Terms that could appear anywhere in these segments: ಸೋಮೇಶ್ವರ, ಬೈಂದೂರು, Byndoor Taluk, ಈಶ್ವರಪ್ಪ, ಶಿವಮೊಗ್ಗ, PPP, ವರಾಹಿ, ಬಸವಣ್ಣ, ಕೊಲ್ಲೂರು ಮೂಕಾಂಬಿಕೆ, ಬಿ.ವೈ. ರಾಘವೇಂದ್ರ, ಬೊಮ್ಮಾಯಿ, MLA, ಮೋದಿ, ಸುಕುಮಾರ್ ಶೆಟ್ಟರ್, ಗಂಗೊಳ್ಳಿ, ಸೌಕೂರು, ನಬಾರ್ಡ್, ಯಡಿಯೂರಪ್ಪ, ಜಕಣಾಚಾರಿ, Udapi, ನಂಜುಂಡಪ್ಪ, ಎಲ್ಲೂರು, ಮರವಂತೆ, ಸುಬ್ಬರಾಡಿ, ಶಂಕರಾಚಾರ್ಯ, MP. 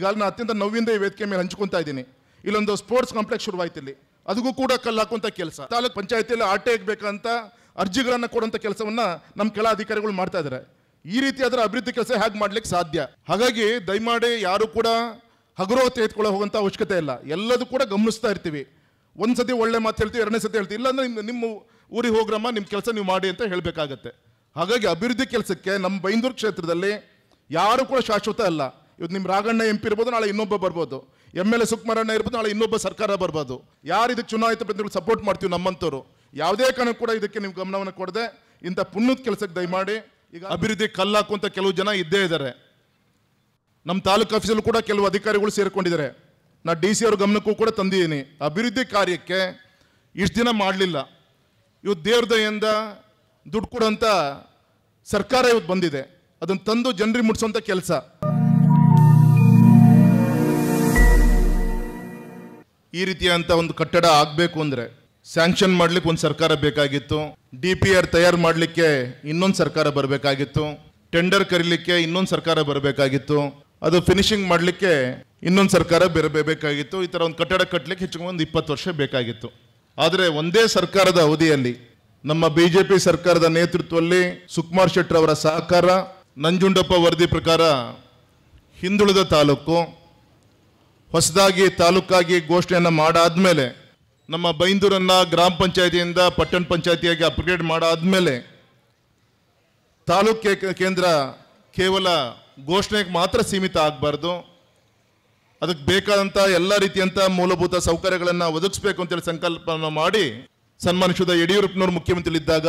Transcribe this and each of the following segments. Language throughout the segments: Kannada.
अत्यंत नव्य वेदिके मेले हंचीन इल्लोंदु स्पोर्ट्स कांप्लेक्स शुरुवायितु अदू कूड़ा कल्लाकुंत केस तालूक पंचायतियल्लि आटे हेगबेकंत अर्जिगळन्न कोडुವಂತ केसवन्न नम्म केल अधिकारिगळु माड्ता इद्दारे ಈ ರೀತಿಯಾದ ಅಭಿವೃದ್ಧಿ ಕೆಲಸ ಹೇಗೆ ಮಾಡಲಿಕ್ಕೆ ಸಾಧ್ಯ ಹಾಗಾಗಿ ದಯಮಾಡಿ ಯಾರು ಕೂಡ ಹಗುರ ತೆಗೆದುಕೊಳ್ಳೋ ಹೋಗಂತ ಅವಶ್ಯಕತೆ ಇಲ್ಲ ಎಲ್ಲದೂ ಕೂಡ ಗಮನಿಸ್ತಾ ಇರ್ತೀವಿ ಒಂದು ಸತಿ ಒಳ್ಳೆ ಮಾತು ಹೇಳ್ತೀವಿ ಎರಡನೇ ಸತಿ ಹೇಳ್ತೀವಿ ಇಲ್ಲ ಅಂದ್ರೆ ನಿಮ್ಮ ಊರಿಗೆ ಹೋಗ್ರಮ್ಮ ನಿಮ್ಮ ಕೆಲಸ ನೀವು ಮಾಡಿ ಅಂತ ಹೇಳಬೇಕಾಗುತ್ತೆ ಹಾಗಾಗಿ ಅಭಿವೃದ್ಧಿ ಕೆಲಸಕ್ಕೆ ನಮ್ಮ ಬೈಂದೂರು ಕ್ಷೇತ್ರದಲ್ಲಿ ಯಾರು ಕೂಡ ಶಾಶ್ವತ ಅಲ್ಲ ಇವತ್ತು ನಿಮ್ಮ ರಾಘಣ್ಣ ಎಂಪಿ ಇರಬಹುದು ನಾಳೆ ಇನ್ನೊಬ್ಬ ಬರಬಹುದು ಎಂಎಲ್ಎ ಸುಕುಮಾರಣ್ಣ ಇರಬಹುದು ನಾಳೆ ಇನ್ನೊಬ್ಬ ಸರ್ಕಾರ ಬರಬಹುದು ಯಾರು ಇದಕ್ಕೆ ಚುನಾಯಿತ ಪ್ರತಿನಿಧಿಗಳು ಸಪೋರ್ಟ್ ಮಾಡ್ತೀವಿ ನಮ್ಮಂತವರು ಯಾವುದೇ ಕಾರಣ ಕೂಡ ಇದಕ್ಕೆ ನೀವು ಗಮನವನ್ನ ಕೊಡದೆ ಇಂತ ಪುಣ್ಣದ ಕೆಲಸಕ್ಕೆ ದಯಮಾಡಿ ಅಭಿವೃದ್ಧಿ ಕಲ್ಲಾಕುವಂತ ಕೆಲವು ಜನ ಇದ್ದೇ ಇದ್ದಾರೆ ನಮ್ಮ ತಾಲೂಕು ಆಫೀಸಲ್ಲೂ ಕೂಡ ಕೆಲವು ಅಧಿಕಾರಿಗಳು ಸೇರಿಕೊಂಡಿದ್ದಾರೆ ನಾನು ಡಿಸಿ ಅವರ ಗಮನಕ್ಕೂ ಕೂಡ ತಂದಿದ್ದೀನಿ ಅಭಿವೃದ್ಧಿ ಕಾರ್ಯಕ್ಕೆ ಇಷ್ಟು ದಿನ ಮಾಡಲಿಲ್ಲ ಇವತ್ತು ದೇವರ ದಯೆಯಿಂದ ದುಡ್ಡು ಕೊಡುವಂತ ಸರ್ಕಾರ ಇವತ್ತು ಬಂದಿದೆ ಅದನ್ನ ತಂದು ಜನರಿಗೆ ಮುಟ್ಟಿಸುವಂತ ಕೆಲಸ ಈ ರೀತಿಯಂತ ಒಂದು ಕಟ್ಟಡ ಆಗಬೇಕು ಅಂದ್ರೆ ಸ್ಯಾಂಕ್ಷನ್ ಮಾಡ್ಲಿಕ್ಕೆ ಒಂದು ಸರ್ಕಾರ ಬೇಕಾಗಿತ್ತು ಡಿಪಿಆರ್ ತಯಾರು ಮಾಡ್ಲಿಕ್ಕೆ ಇನ್ನೊಂದು ಸರ್ಕಾರ ಬರಬೇಕಾಗಿತ್ತು ಟೆಂಡರ್ ಕರೀಲಿಕ್ಕೆ ಇನ್ನೊಂದು ಸರ್ಕಾರ ಬರಬೇಕಾಗಿತ್ತು ಅದು ಫಿನಿಶಿಂಗ್ ಮಾಡ್ಲಿಕ್ಕೆ ಇನ್ನೊಂದು ಸರ್ಕಾರ ಬರಬೇಕಾಗಿತ್ತು ಈ ತರ ಒಂದು ಕಟ್ಟಡ ಕಟ್ಟಲಿಕ್ಕೆ ಹೆಚ್ಚು ಒಂದು 20 ವರ್ಷ ಬೇಕಾಗಿತ್ತು ಆದರೆ ಒಂದೇ ಸರ್ಕಾರದ ಅವಧಿಯಲ್ಲಿ ನಮ್ಮ ಬಿಜೆಪಿ ಸರ್ಕಾರದ ನೇತೃತ್ವದಲ್ಲಿ ಸುಕುಮಾರ್ ಶೆಟ್ಟರ್ ಅವರ ಸಹಕಾರ ನಂಜುಂಡಪ್ಪ ವರದಿ ಪ್ರಕಾರ ಹಿಂದುಳಿದ ತಾಲೂಕು ಹೊಸದಾಗಿ ತಾಲೂಕಾಗಿ ಘೋಷಣೆಯನ್ನು ಮಾಡಾದ ಮೇಲೆ ನಮ್ಮ ಬೈಂದೂರನ್ನ ಗ್ರಾಮ ಪಂಚಾಯಿತಿಯಿಂದ ಪಟ್ಟಣ ಪಂಚಾಯಿತಿಯಾಗಿ ಅಪ್ಗ್ರೇಡ್ ಮಾಡಾದ ಮೇಲೆ ತಾಲೂಕು ಕೇಂದ್ರ ಕೇವಲ ಘೋಷಣೆಗೆ ಮಾತ್ರ ಸೀಮಿತ ಆಗಬಾರದು ಅದಕ್ಕೆ ಬೇಕಾದಂತ ಎಲ್ಲ ರೀತಿಯಂತ ಮೂಲಭೂತ ಸೌಕರ್ಯಗಳನ್ನು ಒದಗಿಸಬೇಕು ಅಂತ ಹೇಳಿ ಸಂಕಲ್ಪವನ್ನು ಮಾಡಿ ಸನ್ಮಾನಶುದ ಯಡಿಯೂರಪ್ಪನವರು ಮುಖ್ಯಮಂತ್ರಿ ಇದ್ದಾಗ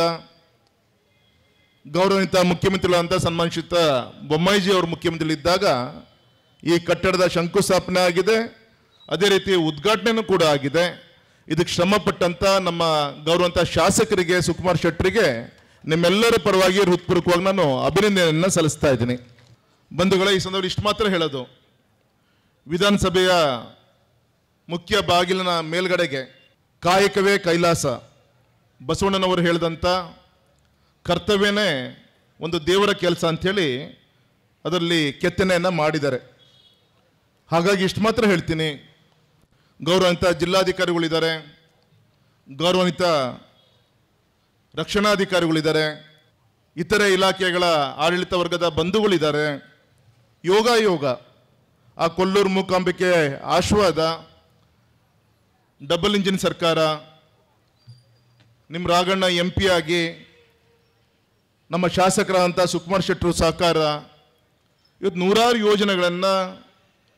ಗೌರವಯುತ ಮುಖ್ಯಮಂತ್ರಿಗಳಂತ ಸನ್ಮಾನಶುದ ಬೊಮ್ಮಾಯಿಜಿ ಅವರು ಮುಖ್ಯಮಂತ್ರಿ ಇದ್ದಾಗ ಈ ಕಟ್ಟಡದ ಶಂಕುಸ್ಥಾಪನೆ ಆಗಿದೆ ಅದೇ ರೀತಿ ಉದ್ಘಾಟನೆನೂ ಕೂಡ ಆಗಿದೆ ಇದಕ್ಕೆ ಶ್ರಮಪಟ್ಟಂತ ನಮ್ಮ ಗೌರವಂತ ಶಾಸಕರಿಗೆ ಸುಕುಮಾರ್ ಶೆಟ್ಟರಿಗೆ ನಿಮ್ಮೆಲ್ಲರ ಪರವಾಗಿ ಹೃತ್ಪೂರ್ವಕವಾಗಿ ನಾನು ಅಭಿನಂದನೆಯನ್ನು ಸಲ್ಲಿಸ್ತಾ ಇದ್ದೀನಿ ಬಂಧುಗಳೇ ಈ ಸಂದರ್ಭದಲ್ಲಿ ಇಷ್ಟು ಮಾತ್ರ ಹೇಳೋದು ವಿಧಾನಸಭೆಯ ಮುಖ್ಯ ಬಾಗಿಲಿನ ಮೇಲ್ಗಡೆಗೆ ಕಾಯಕವೇ ಕೈಲಾಸ ಬಸವಣ್ಣನವರು ಹೇಳಿದಂಥ ಕರ್ತವ್ಯನೇ ಒಂದು ದೇವರ ಕೆಲಸ ಅಂಥೇಳಿ ಅದರಲ್ಲಿ ಕೆತ್ತನೆಯನ್ನು ಮಾಡಿದ್ದಾರೆ ಹಾಗಾಗಿ ಇಷ್ಟು ಮಾತ್ರ ಹೇಳ್ತೀನಿ ಗೌರವಾನ್ವಿತ ಜಿಲ್ಲಾಧಿಕಾರಿಗಳಿದ್ದಾರೆ ಗೌರವಾನ್ವಿತ ರಕ್ಷಣಾಧಿಕಾರಿಗಳಿದ್ದಾರೆ ಇತರೆ ಇಲಾಖೆಗಳ ಆಡಳಿತ ವರ್ಗದ ಬಂಧುಗಳಿದ್ದಾರೆ ಯೋಗಾಯೋಗ ಆ ಕೊಲ್ಲೂರು ಮೂಕಾಂಬಿಕೆ ಆಶೀರ್ವಾದ ಡಬಲ್ ಇಂಜಿನ್ ಸರ್ಕಾರ ನಿಮ್ಮ ರಾಘಣ್ಣ ಎಂಪಿ ಆಗಿ ನಮ್ಮ ಶಾಸಕರಾದಂಥ ಸುಕುಮಾರ್ ಶೆಟ್ಟರು ಸಹಕಾರ ಇವತ್ತು ನೂರಾರು ಯೋಜನೆಗಳನ್ನು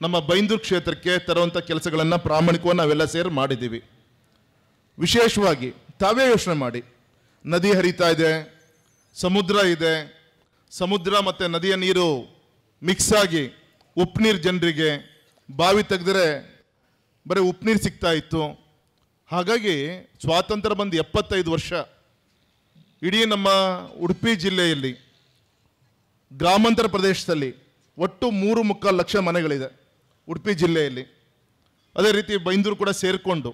ನಮ್ಮ ಬೈಂದೂರು ಕ್ಷೇತ್ರಕ್ಕೆ ತರುವಂಥ ಕೆಲಸಗಳನ್ನು ಪ್ರಾಮಾಣಿಕವಾಗಿ ನಾವೆಲ್ಲ ಸೇರಿ ಮಾಡಿದ್ದೀವಿ ವಿಶೇಷವಾಗಿ ತಾವೇ ಯೋಚನೆ ಮಾಡಿ ನದಿ ಹರಿತಾ ಇದೆ ಸಮುದ್ರ ಮತ್ತು ನದಿಯ ನೀರು ಮಿಕ್ಸ್ ಆಗಿ ಉಪ್ಪು ನೀರು ಜನರಿಗೆ ಬಾವಿ ತೆಗೆದರೆ ಬರೀ ಉಪ್ಪು ನೀರು ಸಿಗ್ತಾ ಇತ್ತು ಹಾಗಾಗಿ ಸ್ವಾತಂತ್ರ್ಯ ಬಂದು 75 ವರ್ಷ ಇಡೀ ನಮ್ಮ ಉಡುಪಿ ಜಿಲ್ಲೆಯಲ್ಲಿ ಗ್ರಾಮಾಂತರ ಪ್ರದೇಶದಲ್ಲಿ ಒಟ್ಟು 3.25 ಲಕ್ಷ ಮನೆಗಳಿದೆ ಉಡುಪಿ ಜಿಲ್ಲೆಯಲ್ಲಿ ಅದೇ ರೀತಿ ಬೈಂದೂರು ಕೂಡ ಸೇರಿಕೊಂಡು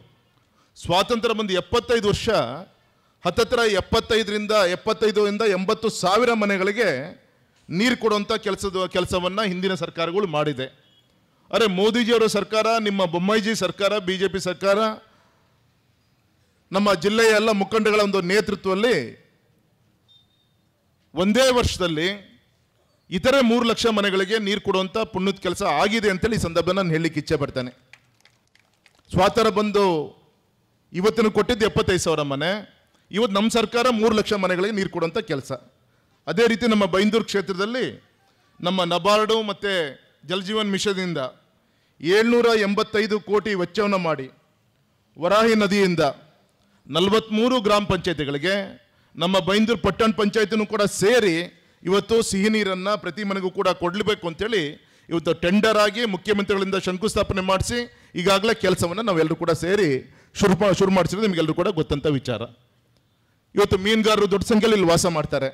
ಸ್ವಾತಂತ್ರ್ಯ ಬಂದು 75 ವರ್ಷ ಹತ್ತತ್ರ 85 ರಿಂದ 80 ಸಾವಿರ ಮನೆಗಳಿಗೆ ನೀರು ಕೊಡುವಂಥ ಕೆಲಸವನ್ನು ಹಿಂದಿನ ಸರ್ಕಾರಗಳು ಮಾಡಿದೆ ಅರೆ ಮೋದಿಜಿಯವರ ಸರ್ಕಾರ ನಿಮ್ಮ ಬೊಮ್ಮಾಯಿಜಿ ಸರ್ಕಾರ ಬಿಜೆಪಿ ಸರ್ಕಾರ ನಮ್ಮ ಜಿಲ್ಲೆಯ ಎಲ್ಲ ಮುಖಂಡಗಳ ಒಂದು ನೇತೃತ್ವದಲ್ಲಿ ಒಂದೇ ವರ್ಷದಲ್ಲಿ ಇತರೆ 3 ಲಕ್ಷ ಮನೆಗಳಿಗೆ ನೀರು ಕೊಡುವಂಥ ಪುಣ್ಯದ ಕೆಲಸ ಆಗಿದೆ ಅಂತೇಳಿ ಈ ಸಂದರ್ಭದಲ್ಲಿ ನಾನು ಹೇಳಲಿಕ್ಕೆ ಇಚ್ಛೆ ಪಡ್ತೇನೆ ಸ್ವಾತಂತ್ರ್ಯ ಬಂದು ಇವತ್ತಿನ ಕೊಟ್ಟಿದ್ದು 75,000 ಮನೆ ಇವತ್ತು ನಮ್ಮ ಸರ್ಕಾರ 3 ಲಕ್ಷ ಮನೆಗಳಿಗೆ ನೀರು ಕೊಡುವಂಥ ಕೆಲಸ ಅದೇ ರೀತಿ ನಮ್ಮ ಬೈಂದೂರು ಕ್ಷೇತ್ರದಲ್ಲಿ ನಮ್ಮ ನಬಾರ್ಡು ಮತ್ತು ಜಲಜೀವನ್ ಮಿಷನ್ದಿಂದ 785 ಕೋಟಿ ವೆಚ್ಚವನ್ನು ಮಾಡಿ ವರಾಹಿ ನದಿಯಿಂದ 43 ಗ್ರಾಮ ಪಂಚಾಯತಿಗಳಿಗೆ ನಮ್ಮ ಬೈಂದೂರು ಪಟ್ಟಣ ಪಂಚಾಯತಿನೂ ಕೂಡ ಸೇರಿ ಇವತ್ತು ಸಿಹಿ ನೀರನ್ನು ಪ್ರತಿ ಮನೆಗೂ ಕೂಡ ಕೊಡಲೇಬೇಕು ಅಂತೇಳಿ ಇವತ್ತು ಟೆಂಡರ್ ಆಗಿ ಮುಖ್ಯಮಂತ್ರಿಗಳಿಂದ ಶಂಕುಸ್ಥಾಪನೆ ಮಾಡಿಸಿ ಈಗಾಗಲೇ ಕೆಲಸವನ್ನು ನಾವೆಲ್ಲರೂ ಕೂಡ ಸೇರಿ ಶುರು ಮಾಡಿಸಿರೋದು ನಿಮಗೆಲ್ಲರೂ ಕೂಡ ಗೊತ್ತಂಥ ವಿಚಾರ ಇವತ್ತು ಮೀನುಗಾರರು ದೊಡ್ಡ ಸಂಖ್ಯೆಯಲ್ಲಿ ಇಲ್ಲಿ ವಾಸ ಮಾಡ್ತಾರೆ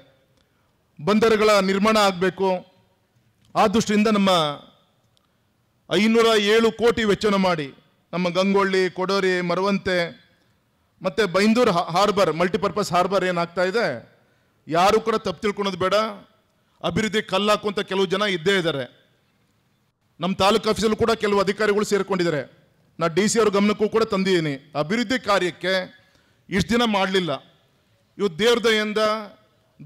ಬಂದರುಗಳ ನಿರ್ಮಾಣ ಆಗಬೇಕು ಆ ದೃಷ್ಟಿಯಿಂದ ನಮ್ಮ 507 ಕೋಟಿ ವೆಚ್ಚನ ಮಾಡಿ ನಮ್ಮ ಗಂಗೊಳ್ಳಿ ಕೊಡೋರಿ ಮರವಂತೆ ಮತ್ತು ಬೈಂದೂರು ಹಾರ್ಬರ್ ಮಲ್ಟಿಪರ್ಪಸ್ ಹಾರ್ಬರ್ ಏನಾಗ್ತಾ ಇದೆ ಯಾರು ಕೂಡ ತಪ್ಪು ತಿಳ್ಕೊಳೋದು ಬೇಡ ಅಭಿವೃದ್ಧಿ ಕಲ್ಲಾಕುವಂಥ ಕೆಲವು ಜನ ಇದ್ದೇ ಇದ್ದಾರೆ ನಮ್ಮ ತಾಲೂಕು ಆಫೀಸಲ್ಲಿ ಕೂಡ ಕೆಲವು ಅಧಿಕಾರಿಗಳು ಸೇರಿಕೊಂಡಿದ್ದಾರೆ ನಾನು ಡಿಸಿ ಅವರ ಗಮನಕ್ಕೂ ಕೂಡ ತಂದಿದ್ದೀನಿ ಅಭಿವೃದ್ಧಿ ಕಾರ್ಯಕ್ಕೆ ಇಷ್ಟು ದಿನ ಮಾಡಲಿಲ್ಲ ಇವತ್ತು ದೇವರ ದಯೆಯಿಂದ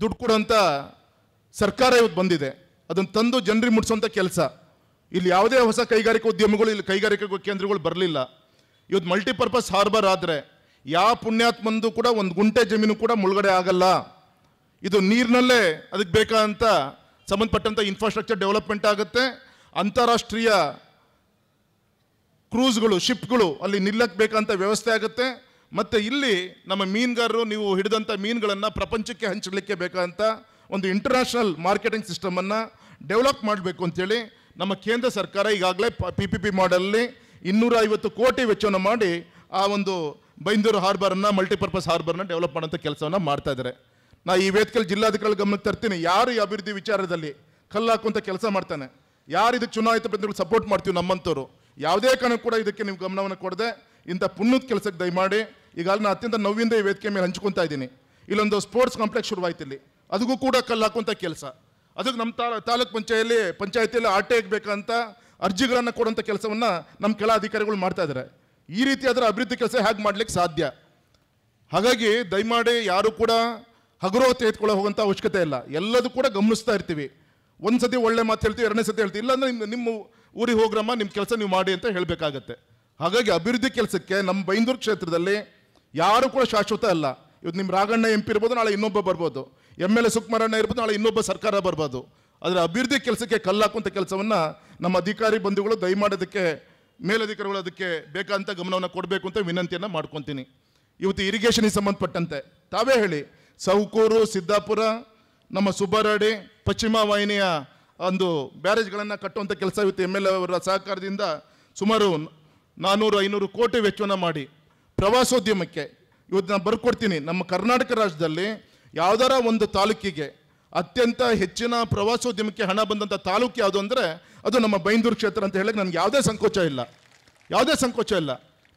ದುಡ್ಡು ಕೊಡುವಂತ ಸರ್ಕಾರ ಇವತ್ತು ಬಂದಿದೆ ಅದನ್ನ ತಂದು ಜನರಿಗೆ ಮುಟ್ಟಿಸುವಂತ ಕೆಲಸ ಇಲ್ಲಿ ಯಾವುದೇ ಹೊಸ ಕೈಗಾರಿಕಾ ಉದ್ಯಮಗಳು ಇಲ್ಲಿ ಕೈಗಾರಿಕಾ ಕೇಂದ್ರಗಳು ಬರಲಿಲ್ಲ ಇವತ್ತು ಮಲ್ಟಿಪರ್ಪಸ್ ಹಾರ್ಬರ್ ಆದರೆ ಯಾವ ಪುಣ್ಯಾತ್ಮಂದು ಕೂಡ ಒಂದು ಗುಂಟೆ ಜಮೀನು ಕೂಡ ಮುಳುಗಡೆ ಆಗಲ್ಲ ಇದು ನೀರಿನಲ್ಲೇ ಅದಕ್ಕೆ ಬೇಕಾದಂತ ಸಂಬಂಧಪಟ್ಟಂತ ಇನ್ಫ್ರಾಸ್ಟ್ರಕ್ಚರ್ ಡೆವಲಪ್ಮೆಂಟ್ ಆಗುತ್ತೆ ಅಂತಾರಾಷ್ಟ್ರೀಯ ಕ್ರೂಸ್ಗಳು ಶಿಪ್ಗಳು ಅಲ್ಲಿ ನಿಲ್ಲಕಬೇಕಂತ ವ್ಯವಸ್ಥೆ ಆಗುತ್ತೆ ಮತ್ತೆ ಇಲ್ಲಿ ನಮ್ಮ ಮೀನುಗಾರರು ನೀವು ಹಿಡಿದಂತ ಮೀನುಗಳನ್ನು ಪ್ರಪಂಚಕ್ಕೆ ಹಂಚಲಿಕ್ಕೆ ಬೇಕಂತ ಒಂದು ಇಂಟರ್‌ನ್ಯಾಷನಲ್ ಮಾರ್ಕೆಟಿಂಗ್ ಸಿಸ್ಟಮ್ ಅನ್ನು ಡೆವಲಪ್ ಮಾಡಬೇಕು ಅಂತ ಹೇಳಿ ನಮ್ಮ ಕೇಂದ್ರ ಸರ್ಕಾರ ಈಗಾಗಲೇ PPP ಮಾಡೆಲ್ ಅಲ್ಲಿ 250 ಕೋಟಿ ವೆಚ್ಚವನ್ನು ಮಾಡಿ ಆ ಒಂದು ಬೈಂದೂರು ಹಾರ್ಬರ್ ಅನ್ನು ಮಲ್ಟಿಪರ್ಪಸ್ ಹಾರ್ಬರ್ ಅನ್ನು ಡೆವಲಪ್ ಮಾಡುವಂತ ಕೆಲಸವನ್ನು ಮಾಡ್ತಾ ಇದ್ದಾರೆ ನಾನು ಈ ವೇದಿಕೆಯಲ್ಲಿ ಜಿಲ್ಲಾಧಿಕಾರಿಗಳ ಗಮನಕ್ಕೆ ತರ್ತೀನಿ ಯಾರು ಈ ಅಭಿವೃದ್ಧಿ ವಿಚಾರದಲ್ಲಿ ಕಲ್ಲಾಕುವಂತ ಕೆಲಸ ಮಾಡ್ತಾನೆ ಯಾರು ಇದಕ್ಕೆ ಚುನಾಯಿತ ಪ್ರತಿನಿಧಿಗಳು ಸಪೋರ್ಟ್ ಮಾಡ್ತೀವಿ ನಮ್ಮಂತವರು ಯಾವುದೇ ಕಾರಣ ಕೂಡ ಇದಕ್ಕೆ ನೀವು ಗಮನವನ್ನು ಕೊಡದೆ ಇಂಥ ಪುಣ್ಯದ ಕೆಲಸಕ್ಕೆ ದಯಮಾಡಿ ಈಗಾಗಲೇ ಅತ್ಯಂತ ನೋವಿಂದ ಈ ವೇದಿಕೆ ಮೇಲೆ ಹಂಚ್ಕೊತಾ ಇದ್ದೀನಿ ಇಲ್ಲೊಂದು ಸ್ಪೋರ್ಟ್ಸ್ ಕಾಂಪ್ಲೆಕ್ಸ್ ಶುರುವಾಯ್ತು ಇಲ್ಲಿ ಅದಕ್ಕೂ ಕೂಡ ಕಲ್ಲಾಕುವಂಥ ಕೆಲಸ ಅದಕ್ಕೆ ನಮ್ಮ ತಾಲೂಕು ಪಂಚಾಯತಿಯಲ್ಲಿ ಆಟೆ ಬೇಕಂತ ಅರ್ಜಿಗಳನ್ನು ಕೊಡುವಂಥ ಕೆಲಸವನ್ನು ನಮ್ಮ ಕೆಲ ಅಧಿಕಾರಿಗಳು ಮಾಡ್ತಾ ಇದ್ದಾರೆ ಈ ರೀತಿ ಅದರ ಅಭಿವೃದ್ಧಿ ಕೆಲಸ ಹೇಗೆ ಮಾಡಲಿಕ್ಕೆ ಸಾಧ್ಯ ಹಾಗಾಗಿ ದಯಮಾಡಿ ಯಾರು ಕೂಡ ಹಗುರ ತೆಗೆದುಕೊಳ್ಳೋ ಹೋಗುವಂಥ ಅವಶ್ಯಕತೆ ಇಲ್ಲ ಎಲ್ಲದೂ ಕೂಡ ಗಮನಿಸ್ತಾ ಇರ್ತೀವಿ ಒಂದು ಸತಿ ಒಳ್ಳೆ ಮಾತು ಹೇಳ್ತೀವಿ ಎರಡನೇ ಸತಿ ಹೇಳ್ತೀವಿ ಇಲ್ಲಾಂದರೆ ನಿಮ್ಮ ಊರಿಗೆ ಹೋಗ್ರಮ್ಮ ನಿಮ್ಮ ಕೆಲಸ ನೀವು ಮಾಡಿ ಅಂತ ಹೇಳಬೇಕಾಗತ್ತೆ ಹಾಗಾಗಿ ಅಭಿವೃದ್ಧಿ ಕೆಲಸಕ್ಕೆ ನಮ್ಮ ಬೈಂದೂರು ಕ್ಷೇತ್ರದಲ್ಲಿ ಯಾರು ಕೂಡ ಶಾಶ್ವತ ಅಲ್ಲ ಇವತ್ತು ನಿಮ್ಮ ರಾಘಣ್ಣ MP ಇರ್ಬೋದು ನಾಳೆ ಇನ್ನೊಬ್ಬ ಬರ್ಬೋದು MLA ಸುಕುಮಾರಣ್ಣ ಇರ್ಬೋದು ನಾಳೆ ಇನ್ನೊಬ್ಬ ಸರ್ಕಾರ ಬರ್ಬೋದು ಅದರ ಅಭಿವೃದ್ಧಿ ಕೆಲಸಕ್ಕೆ ಕಲ್ಲಾಕುವಂಥ ಕೆಲಸವನ್ನು ನಮ್ಮ ಅಧಿಕಾರಿ ಬಂಧುಗಳು ದಯಮಾಡೋದಕ್ಕೆ ಮೇಲಧಿಕಾರಿಗಳು ಅದಕ್ಕೆ ಬೇಕಾದಂಥ ಗಮನವನ್ನು ಕೊಡಬೇಕು ಅಂತ ವಿನಂತಿಯನ್ನು ಮಾಡ್ಕೊತೀನಿ ಇವತ್ತು ಇರಿಗೇಷನ್ಗೆ ಸಂಬಂಧಪಟ್ಟಂತೆ ತಾವೇ ಹೇಳಿ ಸೌಕೂರು ಸಿದ್ದಾಪುರ ನಮ್ಮ ಸುಬ್ಬರಾಡಿ ಪಶ್ಚಿಮ ವಾಹಿನಿಯ ಒಂದು ಬ್ಯಾರೇಜ್ಗಳನ್ನು ಕಟ್ಟುವಂಥ ಕೆಲಸ ಇವತ್ತು MLA ಅವರ ಸಹಕಾರದಿಂದ ಸುಮಾರು 400-500 ಕೋಟಿ ವೆಚ್ಚವನ್ನು ಮಾಡಿ ಪ್ರವಾಸೋದ್ಯಮಕ್ಕೆ ಇವತ್ತು ನಾನು ಬರ್ಕೊಡ್ತೀನಿ ನಮ್ಮ ಕರ್ನಾಟಕ ರಾಜ್ಯದಲ್ಲಿ ಯಾವುದಾರ ಒಂದು ತಾಲೂಕಿಗೆ ಅತ್ಯಂತ ಹೆಚ್ಚಿನ ಪ್ರವಾಸೋದ್ಯಮಕ್ಕೆ ಹಣ ಬಂದಂಥ ತಾಲೂಕು ಯಾವುದು ಅಂದರೆ ಅದು ನಮ್ಮ ಬೈಂದೂರು ಕ್ಷೇತ್ರ ಅಂತ ಹೇಳಕ್ಕೆ ನನಗೆ ಯಾವುದೇ ಸಂಕೋಚ ಇಲ್ಲ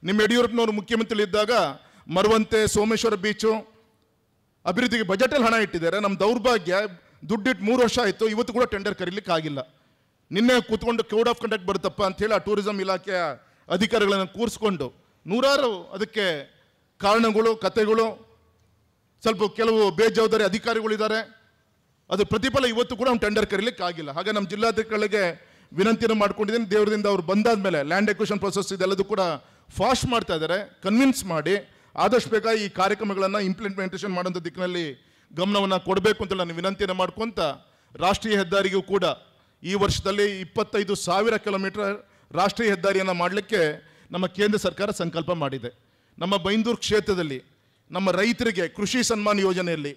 ನಿಮ್ಮ ಯಡಿಯೂರಪ್ಪನವರು ಮುಖ್ಯಮಂತ್ರಿ ಇದ್ದಾಗ ಮರವಂತೆ ಸೋಮೇಶ್ವರ ಬೀಚು ಅಭಿವೃದ್ಧಿಗೆ ಬಜೆಟಲ್ಲಿ ಹಣ ಇಟ್ಟಿದ್ದಾರೆ ನಮ್ಮ ದೌರ್ಭಾಗ್ಯ ದುಡ್ಡಿಟ್ಟು 3 ವರ್ಷ ಆಯಿತು ಇವತ್ತು ಕೂಡ ಟೆಂಡರ್ ಕರೀಲಿಕ್ಕೆ ಆಗಿಲ್ಲ ನಿನ್ನೆ ಕೂತ್ಕೊಂಡು ಕೋಡ್ ಆಫ್ ಕಂಡಕ್ಟ್ ಬರುತ್ತಪ್ಪ ಅಂಥೇಳಿ ಆ ಟೂರಿಸಂ ಇಲಾಖೆಯ ಅಧಿಕಾರಿಗಳನ್ನು ಕೂರಿಸ್ಕೊಂಡು ನೂರಾರು ಅದಕ್ಕೆ ಕಾರಣಗಳು ಕಥೆಗಳು ಸ್ವಲ್ಪ ಕೆಲವು ಬೇಜವಾಬ್ದಾರಿ ಅಧಿಕಾರಿಗಳಿದ್ದಾರೆ ಅದು ಪ್ರತಿಫಲ ಇವತ್ತು ಕೂಡ ಒಂದು ಟೆಂಡರ್ ಕರೀಲಿಕ್ಕೆ ಆಗಿಲ್ಲ ಹಾಗೆ ನಮ್ಮ ಜಿಲ್ಲಾಧಿಕಾರಿಗಳಿಗೆ ವಿನಂತಿಯನ್ನು ಮಾಡ್ಕೊಂಡಿದ್ದೀನಿ ದೇವರದಿಂದ ಅವರು ಬಂದಾದ ಮೇಲೆ ಲ್ಯಾಂಡ್ ಎಕ್ವಿಷನ್ ಪ್ರೊಸೆಸ್ ಇದೆಲ್ಲದೂ ಕೂಡ ಫಾಸ್ಟ್ ಮಾಡ್ತಾ ಇದ್ದಾರೆ ಕನ್ವಿನ್ಸ್ ಮಾಡಿ ಆದಷ್ಟು ಬೇಗ ಈ ಕಾರ್ಯಕ್ರಮಗಳನ್ನು ಇಂಪ್ಲಿಮೆಂಟೇಷನ್ ಮಾಡೋಂಥ ದಿಕ್ಕಿನಲ್ಲಿ ಗಮನವನ್ನು ಕೊಡಬೇಕು ಅಂತ ನಾನು ವಿನಂತಿಯನ್ನು ಮಾಡ್ಕೊತ ರಾಷ್ಟ್ರೀಯ ಹೆದ್ದಾರಿಗೂ ಕೂಡ ಈ ವರ್ಷದಲ್ಲಿ 25,000 ಕಿಲೋಮೀಟರ್ ರಾಷ್ಟ್ರೀಯ ಹೆದ್ದಾರಿಯನ್ನು ಮಾಡಲಿಕ್ಕೆ ನಮ್ಮ ಕೇಂದ್ರ ಸರ್ಕಾರ ಸಂಕಲ್ಪ ಮಾಡಿದೆ ನಮ್ಮ ಬೈಂದೂರು ಕ್ಷೇತ್ರದಲ್ಲಿ ನಮ್ಮ ರೈತರಿಗೆ ಕೃಷಿ ಸನ್ಮಾನ ಯೋಜನೆಯಲ್ಲಿ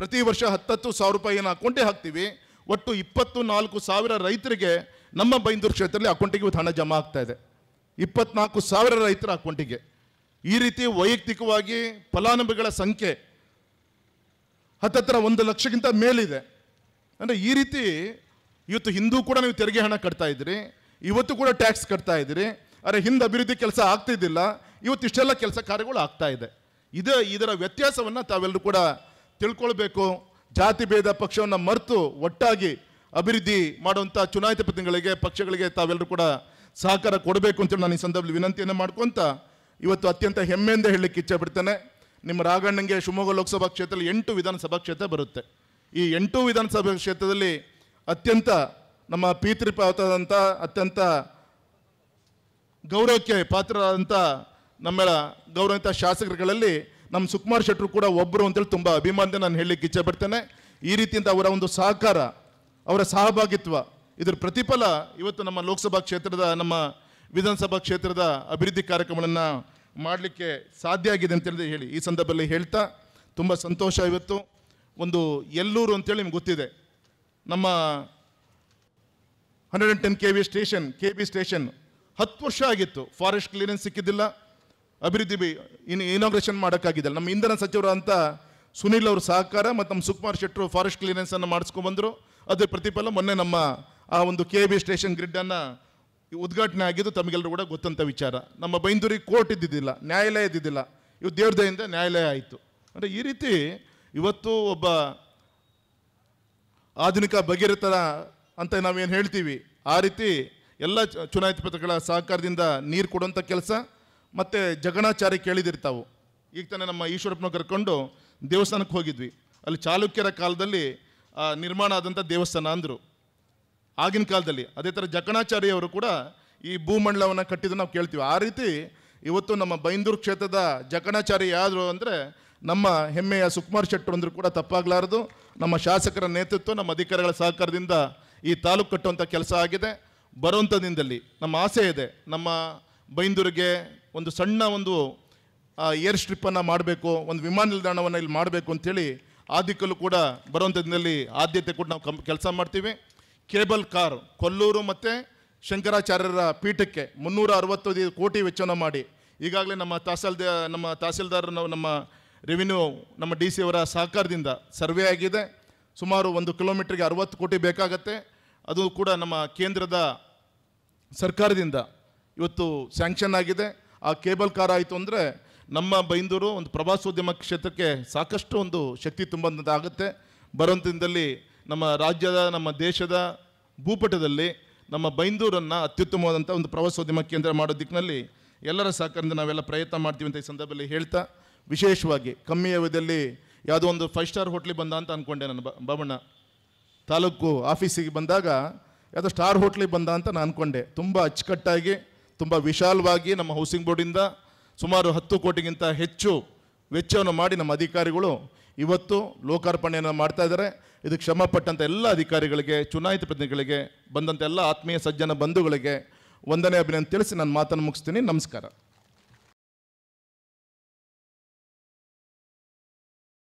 ಪ್ರತಿ ವರ್ಷ 10,000 ರೂಪಾಯಿಯನ್ನು ಅಕೌಂಟೇ ಹಾಕ್ತೀವಿ ಒಟ್ಟು 24,000 ರೈತರಿಗೆ ನಮ್ಮ ಬೈಂದೂರು ಕ್ಷೇತ್ರದಲ್ಲಿ ಅಕೌಂಟಿಗೆ ಇವತ್ತು ಹಣ ಜಮಾ ಆಗ್ತಾ ಇದೆ 24,000 ರೈತರ ಅಕೌಂಟಿಗೆ ಈ ರೀತಿ ವೈಯಕ್ತಿಕವಾಗಿ ಫಲಾನುಭವಿಗಳ ಸಂಖ್ಯೆ 1 ಲಕ್ಷಕ್ಕಿಂತ ಮೇಲಿದೆ ಅಂದರೆ ಈ ರೀತಿ ಇವತ್ತು ಹಿಂದೂ ಕೂಡ ನೀವು ತೆರಿಗೆ ಹಣ ಕಟ್ತಾ ಇದ್ದೀರಿ ಇವತ್ತು ಕೂಡ ಟ್ಯಾಕ್ಸ್ ಕಟ್ತಾ ಇದ್ದೀರಿ ಆದರೆ ಹಿಂದೆ ಅಭಿವೃದ್ಧಿ ಕೆಲಸ ಆಗ್ತಿದ್ದಿಲ್ಲ ಇವತ್ತು ಇಷ್ಟೆಲ್ಲ ಕೆಲಸ ಕಾರ್ಯಗಳು ಆಗ್ತಾ ಇದೆ ಇದರ ವ್ಯತ್ಯಾಸವನ್ನು ತಾವೆಲ್ಲರೂ ಕೂಡ ತಿಳ್ಕೊಳ್ಬೇಕು ಜಾತಿ ಭೇದ ಪಕ್ಷವನ್ನು ಮರೆತು ಒಟ್ಟಾಗಿ ಅಭಿವೃದ್ಧಿ ಮಾಡುವಂಥ ಚುನಾಯಿತ ಪ್ರತಿನಿಧಿಗಳಿಗೆ ಪಕ್ಷಗಳಿಗೆ ತಾವೆಲ್ಲರೂ ಕೂಡ ಸಹಕಾರ ಕೊಡಬೇಕು ಅಂತೇಳಿ ನಾನು ಈ ಸಂದರ್ಭದಲ್ಲಿ ವಿನಂತಿಯನ್ನು ಮಾಡ್ಕೊತ ಇವತ್ತು ಅತ್ಯಂತ ಹೆಮ್ಮೆಯಿಂದ ಹೇಳಲಿಕ್ಕೆ ಇಚ್ಛೆ ಪಡ್ತೇನೆ ನಿಮ್ಮ ರಾಘಣ್ಣನಿಗೆ ಶಿವಮೊಗ್ಗ ಲೋಕಸಭಾ ಕ್ಷೇತ್ರದಲ್ಲಿ 8 ವಿಧಾನಸಭಾ ಕ್ಷೇತ್ರ ಬರುತ್ತೆ ಈ 8 ವಿಧಾನಸಭಾ ಕ್ಷೇತ್ರದಲ್ಲಿ ಅತ್ಯಂತ ನಮ್ಮ ಪಿತೃಪಾತದಂಥ ಅತ್ಯಂತ ಗೌರವಕ್ಕೆ ಪಾತ್ರರಾದಂಥ ನಮ್ಮ ಗೌರವಿತ ಶಾಸಕರುಗಳಲ್ಲಿ ನಮ್ಮ ಸುಕುಮಾರ್ ಶೆಟ್ಟರು ಕೂಡ ಒಬ್ಬರು ಅಂತೇಳಿ ತುಂಬ ಅಭಿಮಾನದಿಂದ ನಾನು ಹೇಳಲಿಕ್ಕೆ ಇಚ್ಛೆ ಪಡ್ತೇನೆ ಈ ರೀತಿಯಿಂದ ಅವರ ಒಂದು ಸಹಕಾರ ಅವರ ಸಹಭಾಗಿತ್ವ ಇದರ ಪ್ರತಿಫಲ ಇವತ್ತು ನಮ್ಮ ಲೋಕಸಭಾ ಕ್ಷೇತ್ರದ ನಮ್ಮ ವಿಧಾನಸಭಾ ಕ್ಷೇತ್ರದ ಅಭಿವೃದ್ಧಿ ಕಾರ್ಯಕ್ರಮಗಳನ್ನು ಮಾಡಲಿಕ್ಕೆ ಸಾಧ್ಯ ಆಗಿದೆ ಅಂತೇಳಿ ಹೇಳಿ ಈ ಸಂದರ್ಭದಲ್ಲಿ ಹೇಳ್ತಾ ತುಂಬ ಸಂತೋಷ ಇವತ್ತು ಒಂದು ಎಲ್ಲೂರು ಅಂತೇಳಿ ನಿಮ್ಗೆ ಗೊತ್ತಿದೆ ನಮ್ಮ 110 KV ಸ್ಟೇಷನ್ ಸ್ಟೇಷನ್ 10 ವರ್ಷ ಆಗಿತ್ತು ಫಾರೆಸ್ಟ್ ಕ್ಲಿಯರೆನ್ಸ್ ಸಿಕ್ಕಿದ್ದಿಲ್ಲ ಅಭಿವೃದ್ಧಿ ಇನಾಗ್ರೇಷನ್ ಮಾಡೋಕ್ಕಾಗಿದ್ದಿಲ್ಲ ನಮ್ಮ ಇಂಧನ ಸಚಿವರಂಥ ಸುನೀಲ್ ಅವ್ರ ಸಹಕಾರ ಮತ್ತು ನಮ್ಮ ಸುಕುಮಾರ್ ಶೆಟ್ಟರು ಫಾರೆಸ್ಟ್ ಕ್ಲಿಯರೆನ್ಸನ್ನು ಮಾಡಿಸ್ಕೊಂಡ್ಬಂದರು ಅದರ ಪ್ರತಿಫಲ ಮೊನ್ನೆ ನಮ್ಮ ಆ ಒಂದು KV ಸ್ಟೇಷನ್ ಗ್ರಿಡ್ಡನ್ನು ಉದ್ಘಾಟನೆ ಆಗಿದ್ದು ತಮಗೆಲ್ಲರೂ ಕೂಡ ಗೊತ್ತಂಥ ವಿಚಾರ ನಮ್ಮ ಬೈಂದೂರಿಗೆ ಕೋರ್ಟ್ ಇದ್ದಿದ್ದಿಲ್ಲ ನ್ಯಾಯಾಲಯ ಇದ್ದಿದ್ದಿಲ್ಲ ಇವು ದೇವ್ರ ದಯೆಯಿಂದ ನ್ಯಾಯಾಲಯ ಆಯಿತು ಅಂದರೆ ಈ ರೀತಿ ಇವತ್ತು ಒಬ್ಬ ಆಧುನಿಕ ಭಗೀರಥರ ಅಂತ ನಾವೇನು ಹೇಳ್ತೀವಿ ಆ ರೀತಿ ಎಲ್ಲ ಚುನಾಯಿತ ಪತ್ರಗಳ ಸಹಕಾರದಿಂದ ನೀರು ಕೊಡುವಂತ ಕೆಲಸ ಮತ್ತೆ ಜಗಣಾಚಾರಿ ಕೇಳಿದಿರ್ತಾವು ಈಗ ತಾನೇ ನಮ್ಮ ಈಶ್ವರಪ್ಪನ ಕರ್ಕೊಂಡು ದೇವಸ್ಥಾನಕ್ಕೆ ಹೋಗಿದ್ವಿ ಅಲ್ಲಿ ಚಾಲುಕ್ಯರ ಕಾಲದಲ್ಲಿ ನಿರ್ಮಾಣ ಆದಂತ ದೇವಸ್ಥಾನ ಅಂದ್ರು ಆಗಿನ ಕಾಲದಲ್ಲಿ ಅದೇ ತರ ಜಕಣಾಚಾರಿ ಅವರು ಕೂಡ ಈ ಭೂಮಂಡಲವನ್ನ ಕಟ್ಟಿದ ನಾವು ಕೇಳ್ತೀವಿ ಆ ರೀತಿ ಇವತ್ತು ನಮ್ಮ ಬೈಂದೂರು ಕ್ಷೇತ್ರದ ಜಕಣಾಚಾರಿ ಯಾರು ಅಂದ್ರೆ ನಮ್ಮ ಹೆಮ್ಮೆಯ ಸುಕುಮಾರ್ ಶೆಟ್ಟರು ಅಂದ್ರು ಕೂಡ ತಪ್ಪಾಗಲಾರದು ನಮ್ಮ ಶಾಸಕರ ನೇತೃತ್ವ ನಮ್ಮ ಅಧಿಕಾರಿಗಳ ಸಹಕಾರದಿಂದ ಈ ತಾಲೂಕು ಕಟ್ಟುವಂತ ಕೆಲಸ ಆಗಿದೆ ಬರುವಂತ ದಿನದಲ್ಲಿ ನಮ್ಮ ಆಸೆ ಇದೆ ನಮ್ಮ ಬೈಂದೂರಿಗೆ ಒಂದು ಸಣ್ಣ ಒಂದು ಏರ್ ಸ್ಟ್ರಿಪ್ ಅನ್ನು ಮಾಡಬೇಕು ಒಂದು ವಿಮಾನ ನಿಲ್ದಾಣವನ್ನು ಇಲ್ಲಿ ಮಾಡಬೇಕು ಅಂತ ಹೇಳಿ ಆದಿಕಲ್ಲೂ ಕೂಡ ಬರುವಂತ ದಿನದಲ್ಲಿ ಆದ್ಯತೆ ಕೂಡ ನಾವು ಕೆಲಸ ಮಾಡ್ತೀವಿ ಕೇಬಲ್ ಕಾರ್ ಕೊಲ್ಲೂರು ಮತ್ತು ಶಂಕರಾಚಾರ್ಯರ ಪೀಠಕ್ಕೆ 365 ಕೋಟಿ ವೆಚ್ಚವನ್ನು ಮಾಡಿ ಈಗಾಗಲೇ ನಮ್ಮ ತಹಸೀಲ್ದಾರ್ ನಮ್ಮ ರೆವಿನ್ಯೂ ನಮ್ಮ ಡಿ ಸಿ ಅವರ ಸಹಕಾರದಿಂದ ಸರ್ವೆ ಆಗಿದೆ ಸುಮಾರು 1 ಕಿಲೋಮೀಟರ್ಗೆ 60 ಕೋಟಿ ಬೇಕಾಗತ್ತೆ ಅದು ಕೂಡ ನಮ್ಮ ಕೇಂದ್ರದ ಸರ್ಕಾರದಿಂದ ಇವತ್ತು ಸ್ಯಾಂಕ್ಷನ್ ಆಗಿದೆ ಆ ಕೇಬಲ್ ಕಾರ್ ಆಯಿತು ಅಂದರೆ ನಮ್ಮ ಬೈಂದೂರು ಒಂದು ಪ್ರವಾಸೋದ್ಯಮ ಕ್ಷೇತ್ರಕ್ಕೆ ಸಾಕಷ್ಟು ಒಂದು ಶಕ್ತಿ ತುಂಬುವಂಥದ್ದಾಗುತ್ತೆ ಬರುವಂಥದಲ್ಲಿ ನಮ್ಮ ರಾಜ್ಯದ ನಮ್ಮ ದೇಶದ ಭೂಪಟದಲ್ಲಿ ನಮ್ಮ ಬೈಂದೂರನ್ನು ಅತ್ಯುತ್ತಮವಾದಂಥ ಒಂದು ಪ್ರವಾಸೋದ್ಯಮ ಕೇಂದ್ರ ಮಾಡೋ ದಿಕ್ಕಿನಲ್ಲಿ ಎಲ್ಲರ ಸಹಕಾರದಿಂದ ನಾವೆಲ್ಲ ಪ್ರಯತ್ನ ಮಾಡ್ತೀವಿ ಅಂತ ಈ ಸಂದರ್ಭದಲ್ಲಿ ಹೇಳ್ತಾ ವಿಶೇಷವಾಗಿ ಕಮ್ಮಿ ಅವಧಿಯಲ್ಲಿ ಯಾವುದೋ ಒಂದು 5 ಸ್ಟಾರ್ ಹೋಟ್ಲಿಗೆ ಬಂದ ಅಂತ ಅಂದ್ಕೊಂಡೆ ನಾನು ಬಾಬಣ್ಣ ತಾಲೂಕು ಆಫೀಸಿಗೆ ಬಂದಾಗ ಯಾವುದೋ ಸ್ಟಾರ್ ಹೋಟ್ಲಿಗೆ ಬಂದ ಅಂತ ನಾನು ಅಂದ್ಕೊಂಡೆ ತುಂಬ ಅಚ್ಚುಕಟ್ಟಾಗಿ ತುಂಬ ವಿಶಾಲವಾಗಿ ನಮ್ಮ ಹೌಸಿಂಗ್ ಬೋರ್ಡಿಂದ ಸುಮಾರು 10 ಕೋಟಿಗಿಂತ ಹೆಚ್ಚು ವೆಚ್ಚವನ್ನು ಮಾಡಿ ನಮ್ಮ ಅಧಿಕಾರಿಗಳು ಇವತ್ತು ಲೋಕಾರ್ಪಣೆಯನ್ನು ಮಾಡ್ತಾ ಇದ್ದಾರೆ ಇದಕ್ಕೆ ಶ್ರಮಪಟ್ಟಂಥ ಎಲ್ಲ ಅಧಿಕಾರಿಗಳಿಗೆ ಚುನಾಯಿತ ಪ್ರತಿನಿಧಿಗಳಿಗೆ ಬಂದಂಥ ಎಲ್ಲ ಆತ್ಮೀಯ ಸಜ್ಜನ ಬಂಧುಗಳಿಗೆ ವಂದನೆ ಅಭಿನಂದನೆ ತಿಳಿಸಿ ನಾನು ಮಾತನ್ನು ಮುಗಿಸ್ತೀನಿ ನಮಸ್ಕಾರ